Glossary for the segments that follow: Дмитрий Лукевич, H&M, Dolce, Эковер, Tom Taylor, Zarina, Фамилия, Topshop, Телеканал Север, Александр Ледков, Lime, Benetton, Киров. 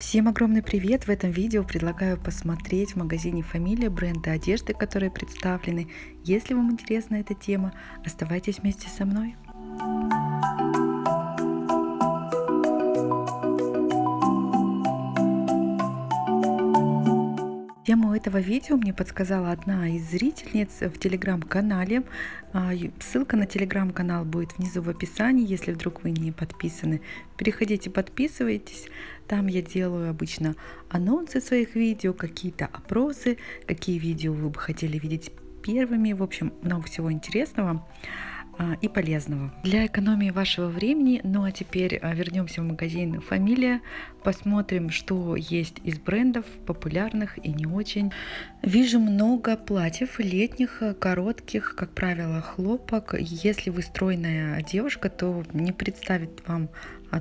Всем огромный привет! В этом видео предлагаю посмотреть в магазине «Фамилия» бренды одежды, которые представлены. Если вам интересна эта тема, оставайтесь вместе со мной. Тему этого видео мне подсказала одна из зрительниц в телеграм-канале. Ссылка на телеграм-канал будет внизу в описании. Если вдруг вы не подписаны, переходите, подписывайтесь. Там я делаю обычно анонсы своих видео, какие-то опросы, какие видео вы бы хотели видеть первыми. В общем, много всего интересного и полезного для экономии вашего времени. Ну а теперь вернемся в магазин «Фамилия», посмотрим, что есть из брендов популярных и не очень. Вижу много платьев летних, коротких, как правило, хлопок. Если вы стройная девушка, то не представит вам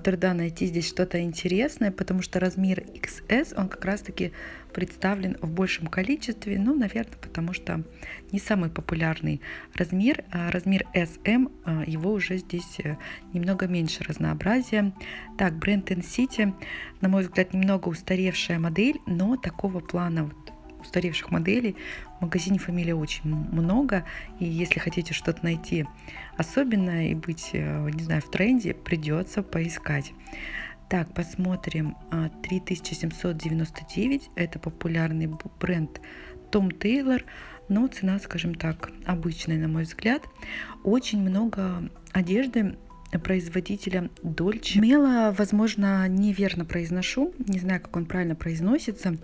труда найти здесь что-то интересное, потому что размер XS он как раз таки представлен в большем количестве. Ну, наверное, потому что не самый популярный размер. Размер SM, его уже здесь немного меньше разнообразия. Так, бренд City, на мой взгляд, немного устаревшая модель, но такого плана вот устаревших моделей в магазине «Фамилия» очень много, и если хотите что-то найти особенное и быть, не знаю, в тренде, придется поискать. Так, посмотрим. 3799, это популярный бренд Tom Taylor, но цена, скажем так, обычная, на мой взгляд. Очень много одежды производителя Dolce. Мело, возможно, неверно произношу, не знаю, как он правильно произносится,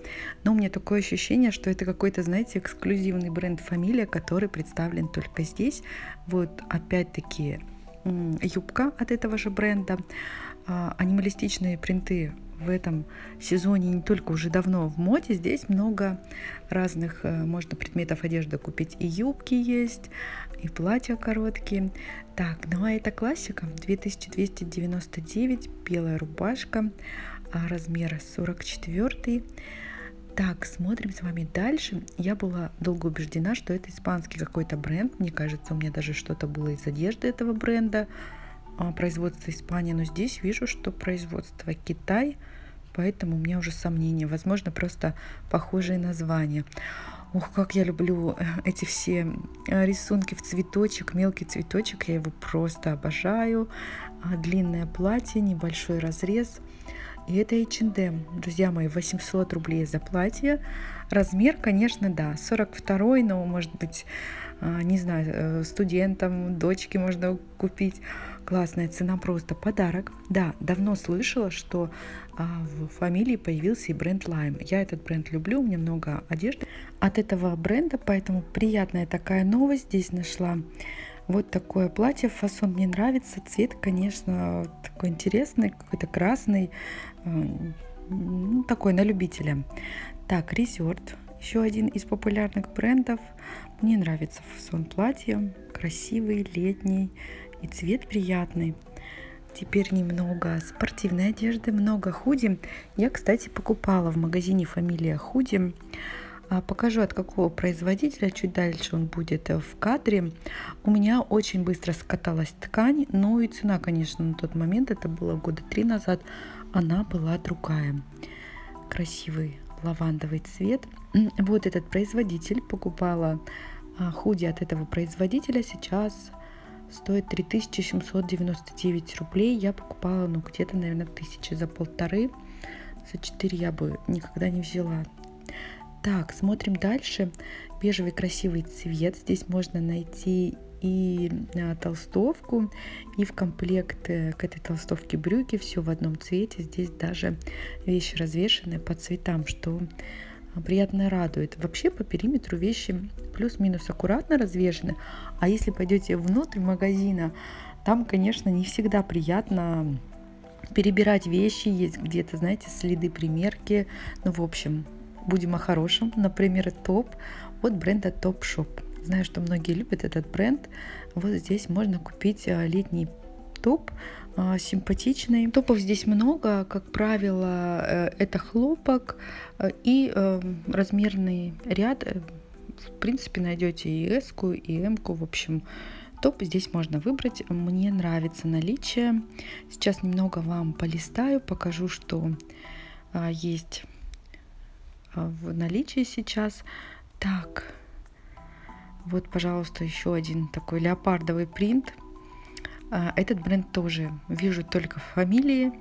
но у меня такое ощущение, что это какой-то, знаете, эксклюзивный бренд «Фамилия», который представлен только здесь. Вот опять-таки юбка от этого же бренда. Анималистичные принты в этом сезоне не только уже давно в моде, здесь много разных можно предметов одежды купить. И юбки есть, и платья короткие. Так, ну а это классика. 2299, белая рубашка, размер 44. Так, смотрим с вами дальше. Я была долго убеждена, что это испанский какой-то бренд. Мне кажется, у меня даже что-то было из одежды этого бренда. Производство Испания, но здесь вижу, что производство Китай, поэтому у меня уже сомнения, возможно, просто похожие названия. Ох, как я люблю эти все рисунки в цветочек, мелкий цветочек, я его просто обожаю. Длинное платье, небольшой разрез. И это H&M, друзья мои, 800 рублей за платье. Размер, конечно, да, 42, но, может быть, не знаю, студентам, дочке можно купить. Классная цена, просто подарок. Да, давно слышала, что в «Фамилии» появился и бренд Lime. Я этот бренд люблю, у меня много одежды от этого бренда, поэтому приятная такая новость здесь нашла. Вот такое платье, фасон мне нравится, цвет, конечно, такой интересный, какой-то красный, такой на любителя. Так, Resort, еще один из популярных брендов. Мне нравится фасон платья, красивый, летний и цвет приятный. Теперь немного спортивной одежды, много худи. Я, кстати, покупала в магазине «Фамилия» худи. Покажу, от какого производителя, чуть дальше он будет в кадре. У меня очень быстро скаталась ткань, ну и цена, конечно, на тот момент, это было года 3 назад, она была другая. Красивый лавандовый цвет. Вот этот производитель, покупала худи от этого производителя, сейчас стоит 3799 рублей. Я покупала, ну, где-то, наверное, 1000 за полторы, за 4 я бы никогда не взяла. Так, смотрим дальше. Бежевый красивый цвет. Здесь можно найти и толстовку, и в комплект к этой толстовке брюки. Все в одном цвете. Здесь даже вещи развешаны по цветам, что приятно радует. Вообще по периметру вещи плюс-минус аккуратно развешаны. А если пойдете внутрь магазина, там, конечно, не всегда приятно перебирать вещи. Есть где-то, знаете, следы примерки. Ну, в общем, будем о хорошем. Например, топ от бренда Topshop. Знаю, что многие любят этот бренд. Вот здесь можно купить летний топ, симпатичный. Топов здесь много. Как правило, это хлопок и размерный ряд. В принципе, найдете и S-ку, и M-ку. В общем, топ здесь можно выбрать. Мне нравится наличие. Сейчас немного вам полистаю, покажу, что есть в наличии сейчас. Так, вот, пожалуйста, еще один такой леопардовый принт. Этот бренд тоже вижу только в Фамилии.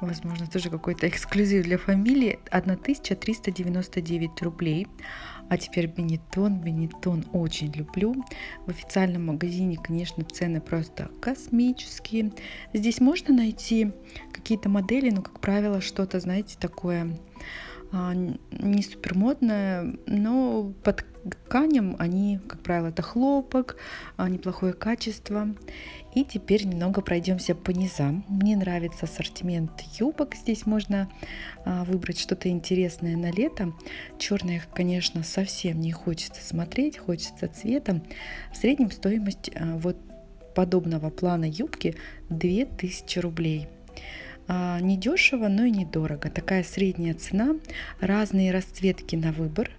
Возможно, тоже какой-то эксклюзив для Фамилии. 1399 рублей. А теперь Benetton. Benetton очень люблю. В официальном магазине, конечно, цены просто космические. Здесь можно найти какие-то модели, но, как правило, что-то, знаете, такое не супер модное, но под тканям они, как правило, это хлопок, неплохое качество. И теперь немного пройдемся по низам. Мне нравится ассортимент юбок. Здесь можно выбрать что-то интересное на лето. Черные, конечно, совсем не хочется смотреть, хочется цветом. В среднем стоимость вот подобного плана юбки 2000 рублей. Не дешево, но и недорого. Такая средняя цена. Разные расцветки на выбор.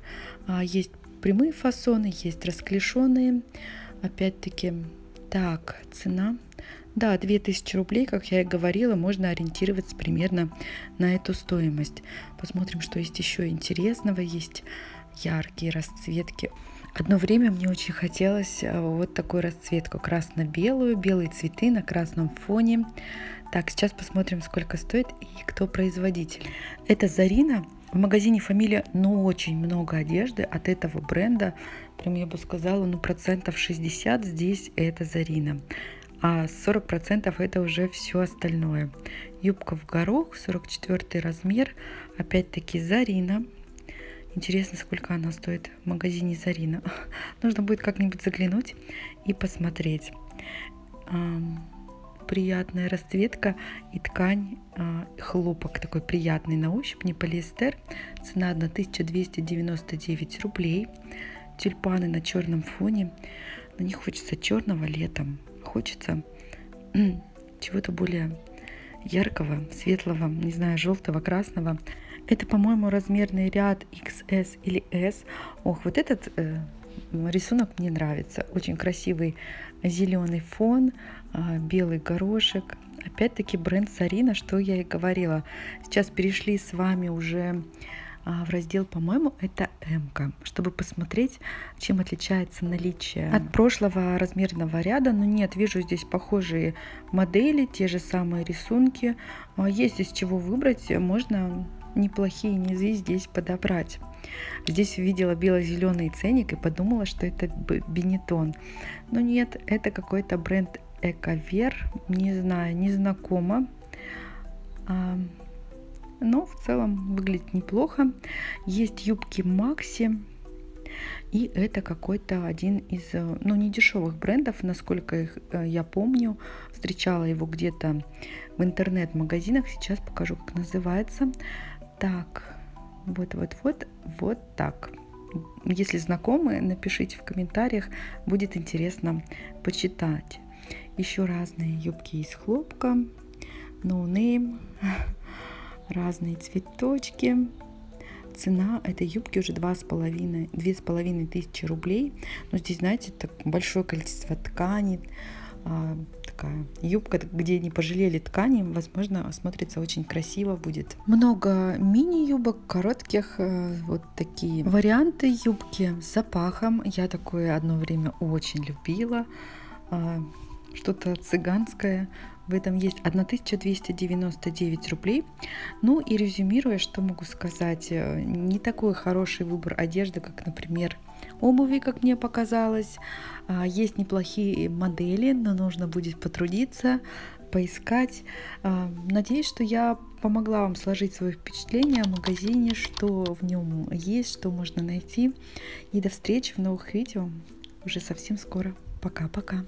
Есть прямые фасоны, есть расклешенные. Опять-таки, так, цена. Да, 2000 рублей, как я и говорила, можно ориентироваться примерно на эту стоимость. Посмотрим, что есть еще интересного. Есть яркие расцветки. Одно время мне очень хотелось вот такую расцветку красно-белую, белые цветы на красном фоне. Так, сейчас посмотрим, сколько стоит и кто производитель. Это Zarina. В магазине Фамилия, ну, очень много одежды от этого бренда. Прям я бы сказала, ну, процентов 60 здесь это Zarina. А 40% это уже все остальное. Юбка в горох, 44 размер. Опять-таки Zarina. Интересно, сколько она стоит в магазине Zarina. Нужно будет как-нибудь заглянуть и посмотреть. Приятная расцветка и ткань, хлопок такой приятный на ощупь, не полиэстер. Цена 1299 рублей. Тюльпаны на черном фоне. На них хочется черного летом. Хочется чего-то более яркого, светлого, не знаю, желтого, красного. Это, по-моему, размерный ряд XS или S. Ох, вот этот рисунок мне нравится. Очень красивый зеленый фон, белый горошек. Опять-таки бренд Zarina, что я и говорила. Сейчас перешли с вами уже в раздел, по-моему, это М-ка, чтобы посмотреть, чем отличается наличие от прошлого размерного ряда. Но нет, вижу здесь похожие модели, те же самые рисунки. Есть из чего выбрать, можно неплохие низы здесь подобрать. Здесь увидела бело-зеленый ценник и подумала, что это Benetton. Но нет, это какой-то бренд Эковер. Не знаю, не знакомо. Но в целом выглядит неплохо. Есть юбки Макси. И это какой-то один из, ну, недешевых брендов, насколько их я помню. Встречала его где-то в интернет-магазинах. Сейчас покажу, как называется. Так, вот так. Если знакомы, напишите в комментариях, будет интересно почитать. Еще разные юбки из хлопка, no name, разные цветочки. Цена этой юбки уже 2500 рублей. Но здесь, знаете, так большое количество ткани. Такая юбка, где не пожалели ткани, возможно, смотрится очень красиво будет. Много мини-юбок, коротких, вот такие варианты юбки с запахом. Я такое одно время очень любила. Что-то цыганское в этом есть. 1299 рублей. Ну и резюмируя, что могу сказать, не такой хороший выбор одежды, как, например, обуви, как мне показалось. Есть неплохие модели, но нужно будет потрудиться, поискать. Надеюсь, что я помогла вам сложить свои впечатления о магазине, что в нем есть, что можно найти. И до встречи в новых видео уже совсем скоро. Пока-пока!